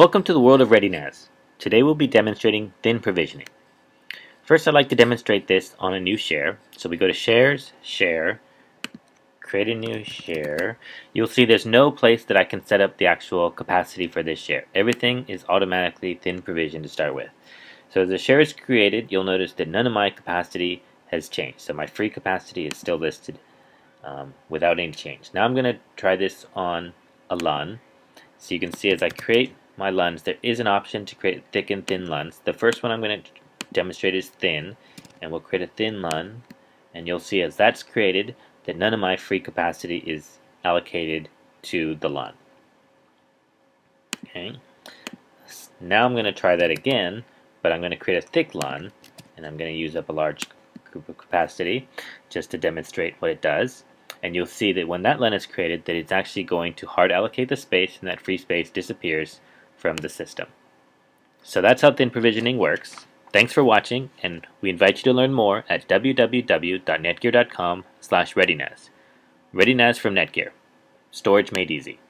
Welcome to the world of ReadyNAS. Today we'll be demonstrating thin provisioning. First, I'd like to demonstrate this on a new share. So we go to Shares, Share, Create a New Share. You'll see there's no place that I can set up the actual capacity for this share. Everything is automatically thin provision to start with. So as the share is created, you'll notice that none of my capacity has changed. So my free capacity is still listed without any change. Now I'm going to try this on a LUN. So you can see as I create my LUNs, there is an option to create thick and thin LUNs. The first one I'm going to demonstrate is thin, and we'll create a thin LUN, and you'll see as that's created that none of my free capacity is allocated to the LUN. Okay. Now I'm going to try that again, but I'm going to create a thick LUN, and I'm going to use up a large group of capacity just to demonstrate what it does. And you'll see that when that LUN is created, that it's actually going to hard allocate the space, and that free space disappears from the system. So that's how thin provisioning works. Thanks for watching, and we invite you to learn more at www.netgear.com/readynas. ReadyNAS from Netgear. Storage made easy.